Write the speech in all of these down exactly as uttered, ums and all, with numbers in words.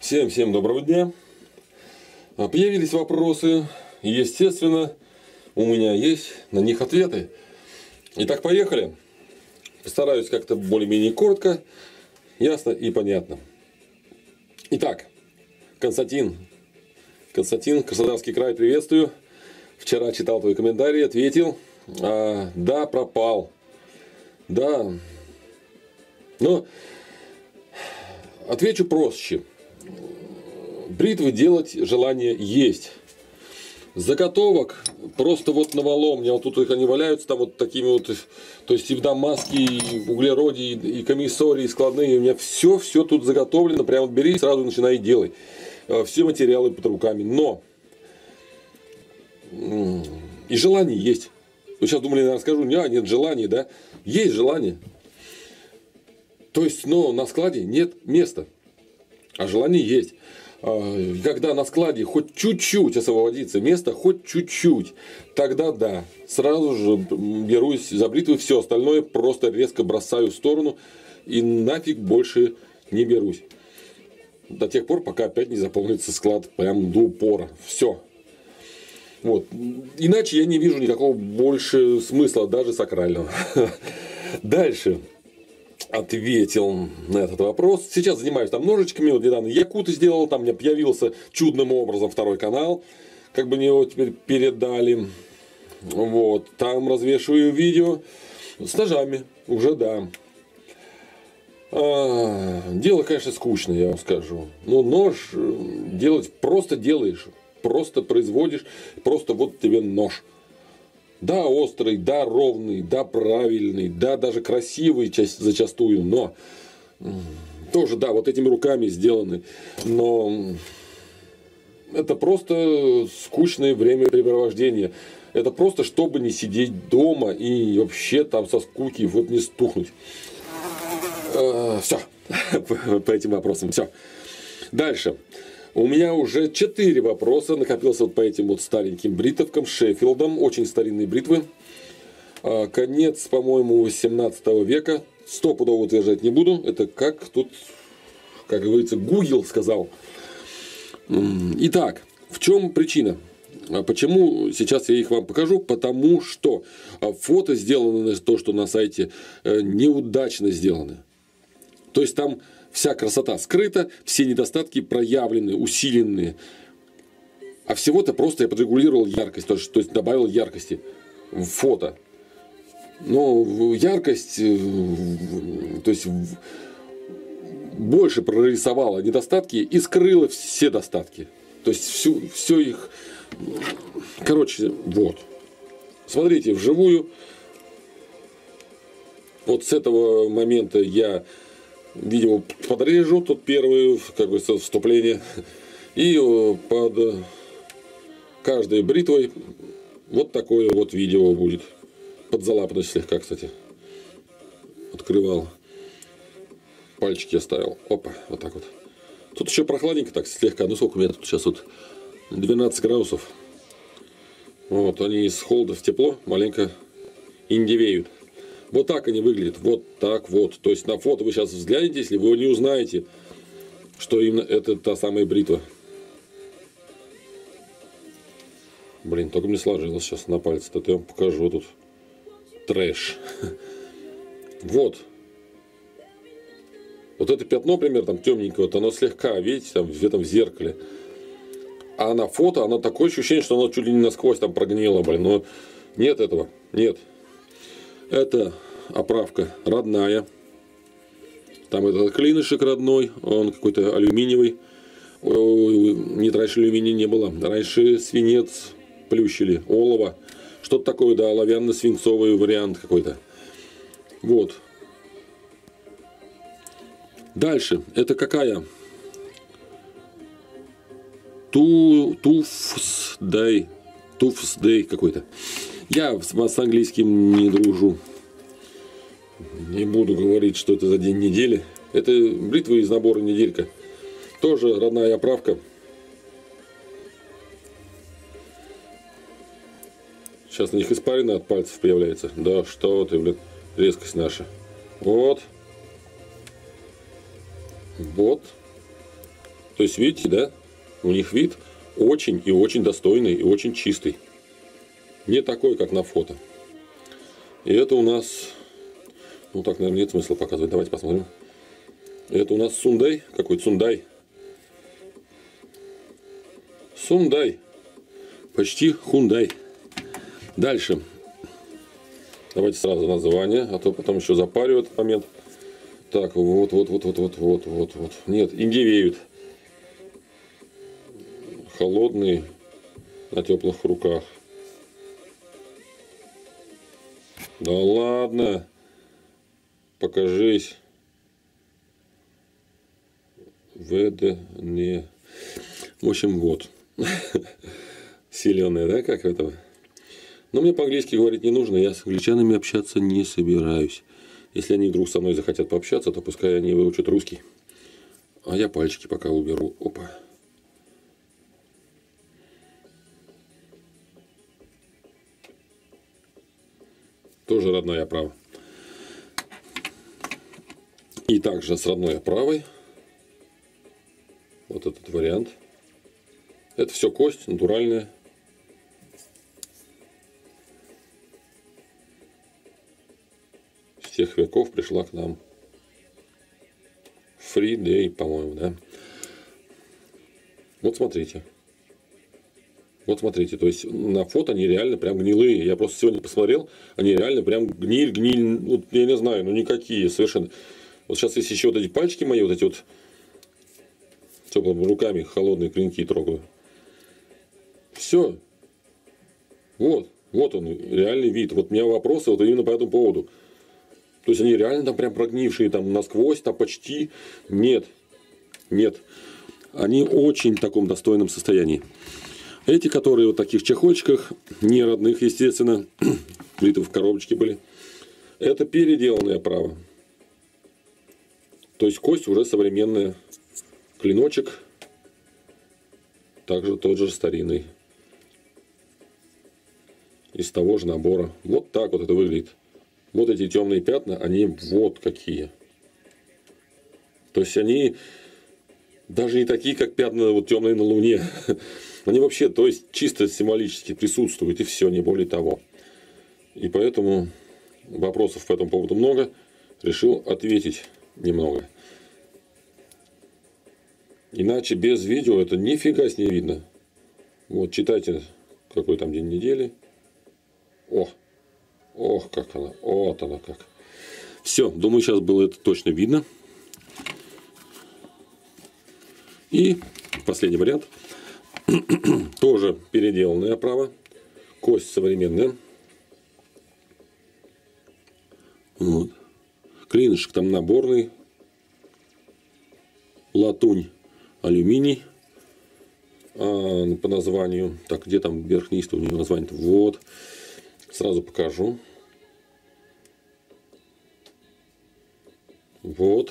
Всем-всем доброго дня. Появились вопросы, естественно, у меня есть на них ответы. Итак, поехали. Постараюсь как-то более-менее коротко, ясно и понятно. Итак, Константин, Константин, Краснодарский край, приветствую. Вчера читал твой комментарий, ответил. А, да, пропал. Да. Но отвечу проще. Бритвы делать желание есть. Заготовок просто вот навалом. У меня вот тут их они валяются, там вот такими вот. То есть и в дамаске, и в углероде, и комиссории, и складные. У меня все-все тут заготовлено. Прямо бери, сразу начинай делай. Все материалы под руками. Но и желание есть. Вы сейчас думали, я расскажу, не, нет желаний, да? Есть желание. То есть, но на складе нет места. А желание есть. Когда на складе хоть чуть-чуть освободится место, хоть чуть-чуть, тогда да, сразу же берусь за бритвы, все остальное просто резко бросаю в сторону и нафиг больше не берусь. До тех пор, пока опять не заполнится склад прям до упора. Все. Вот. Иначе я не вижу никакого больше смысла, даже сакрального. Дальше. Ответил на этот вопрос. Сейчас занимаюсь там ножичками. Вот недавно якуты сделал. Там мне появился чудным образом второй канал. Как бы мне его теперь передали. Вот. Там развешиваю видео. С ножами. Уже да. А, дело, конечно, скучное, я вам скажу. Но нож делать просто делаешь. Просто производишь. Просто вот тебе нож. Да, острый, да, ровный, да, правильный, да, даже красивый зачастую, но тоже, да, вот этими руками сделаны. Но это просто скучное времяпрепровождение. Это просто, чтобы не сидеть дома и вообще там со скуки вот не стухнуть. Все, по этим вопросам, все. Дальше. У меня уже четыре вопроса накопился вот по этим вот стареньким бритовкам, Шеффилдам, очень старинные бритвы. Конец, по-моему, восемнадцатого века. Стопудово утверждать не буду. Это как тут, как говорится, Google сказал. Итак, в чем причина? Почему сейчас я их вам покажу? Потому что фото сделано, то, что на сайте, неудачно сделаны. То есть там вся красота скрыта, все недостатки проявлены, усилены. А всего-то просто я подрегулировал яркость, то есть, то есть добавил яркости в фото. Но яркость, то есть, больше прорисовала недостатки и скрыла все достатки. То есть всю, все их... Короче, вот. Смотрите, вживую. Вот с этого момента я... видео подрежу, тут первое, как говорится, вступление. И под каждой бритвой вот такое вот видео будет. Подзалапанно слегка, кстати. Открывал. Пальчики оставил. Опа, вот так вот. Тут еще прохладненько так слегка. Ну сколько у меня тут сейчас вот? двенадцать градусов. Вот, они из холода в тепло маленько индивеют. Вот так они выглядят, вот так вот. То есть на фото вы сейчас взглянете, если вы не узнаете, что именно это та самая бритва. Блин, только мне сложилось сейчас на пальце. Это я вам покажу тут. Трэш. Вот. Вот это пятно, например, там темненькое, вот оно слегка, видите, там в этом зеркале. А на фото оно такое ощущение, что оно чуть ли не насквозь там прогнило, блин. Но нет этого, нет. Это оправка родная. Там этот клинышек родной. Он какой-то алюминиевый. Нет, раньше алюминия не было. Раньше свинец плющили. Олово. Что-то такое, да, оловянно-свинцовый вариант какой-то. Вот. Дальше. Это какая? Ту... Туфсдей. Туфсдей какой-то. Я с английским не дружу. Не буду говорить, что это за день недели. Это бритва из набора «Неделька». Тоже родная оправка. Сейчас на них испарина от пальцев появляется. Да что ты, блин, резкость наша. Вот. Вот. То есть, видите, да, у них вид очень и очень достойный и очень чистый. Не такой, как на фото. И это у нас, ну так, наверное, нет смысла показывать. Давайте посмотрим. Это у нас Сундай. Какой Сундай? Сундай. Почти Хундай. Дальше. Давайте сразу название, а то потом еще запарю этот момент. Так, вот, вот, вот, вот, вот, вот, вот, вот. Нет, индивеют. Холодный, на теплых руках. Да ладно. Покажись. ВД не. В общем, вот. Селеная, да, как этого? Но мне по-английски говорить не нужно, я с англичанами общаться не собираюсь. Если они вдруг со мной захотят пообщаться, то пускай они выучат русский. А я пальчики пока уберу. Опа. Тоже родной оправа. И также с родной оправой. Вот этот вариант. Это все кость натуральная. Тех веков пришла к нам. Free Day, по-моему, да? Вот смотрите. Вот смотрите. То есть на фото они реально прям гнилые. Я просто сегодня посмотрел. Они реально прям гниль, гниль. Вот, я не знаю, ну никакие совершенно. Вот сейчас есть еще вот эти пальчики мои, вот эти вот теплыми руками холодные клинки трогаю. Все. Вот. Вот он, реальный вид. Вот у меня вопросы вот именно по этому поводу. То есть они реально там прям прогнившие, там насквозь, там почти. Нет. Нет. Они очень в таком достойном состоянии. Эти, которые вот в таких чехольчиках, не родных, естественно, плиты в коробочке были. Это переделанное оправа. То есть кость уже современная. Клиночек. Также тот же старинный. Из того же набора. Вот так вот это выглядит. Вот эти темные пятна, они вот какие. То есть они даже не такие, как пятна вот темные на Луне. Они вообще, то есть чисто символически присутствуют, и все, не более того. И поэтому вопросов по этому поводу много. Решил ответить немного. Иначе без видео это нифига с не видно. Вот читайте, какой там день недели. О! Ох, как она. Вот она как. Все. Думаю, сейчас было это точно видно. И последний вариант. Тоже переделанная оправа. Кость современная. Вот. Клинышек там наборный. Латунь, алюминий. А, по названию. Так, где там верхний у нее название-то? Вот. Сразу покажу. Вот.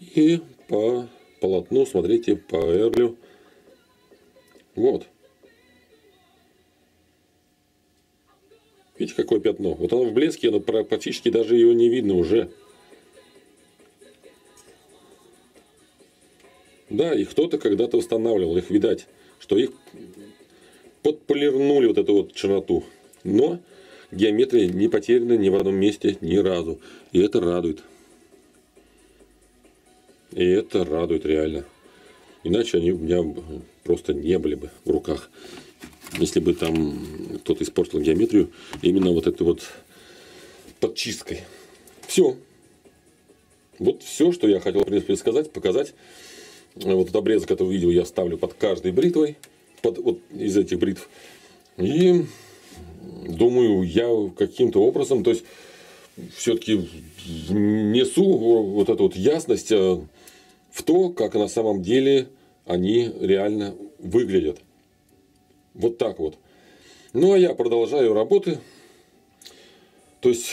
И по полотну, смотрите, по эрлю. Вот. Видите, какое пятно? Вот оно в блеске, но практически даже его не видно уже. Да, и кто-то когда-то устанавливал их, видать, что их подполирнули вот эту вот черноту. Но геометрия не потеряна ни в одном месте ни разу. И это радует. И это радует реально. Иначе они у меня просто не были бы в руках. Если бы там кто-то испортил геометрию именно вот этой вот подчисткой. Все. Вот все, что я хотел, в принципе, сказать, показать. Вот этот обрезок этого видео я ставлю под каждой бритвой. Под, вот из этих бритв. И... Думаю, я каким-то образом, то есть, все-таки внесу вот эту вот ясность в то, как на самом деле они реально выглядят. Вот так вот. Ну, а я продолжаю работы. То есть,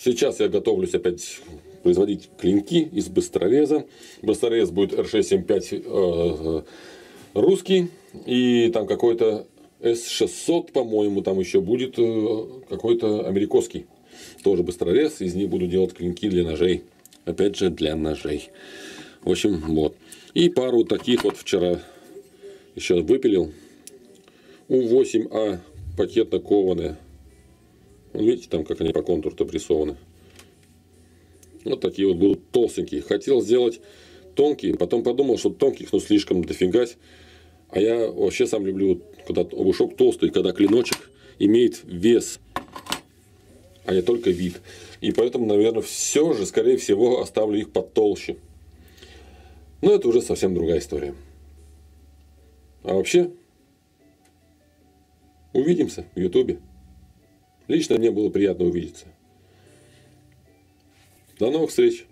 сейчас я готовлюсь опять производить клинки из быстрореза. Быстрорез будет эр шестьсот семьдесят пять э, русский. И там какой-то... эс шестьсот, по-моему, там еще будет какой-то американский. Тоже быстрорез. Из них буду делать клинки для ножей. Опять же, для ножей. В общем, вот. И пару таких вот вчера еще выпилил. У восемь А пакетно-кованые. Видите, там как они по контуру-то присованы. Вот такие вот будут толстенькие. Хотел сделать тонкие, потом подумал, что тонких, ну, слишком дофигась. А я вообще сам люблю, когда обушок толстый, когда клиночек имеет вес, а не только вид. И поэтому, наверное, все же, скорее всего, оставлю их потолще. Но это уже совсем другая история. А вообще, увидимся в Ютубе. Лично мне было приятно увидеться. До новых встреч!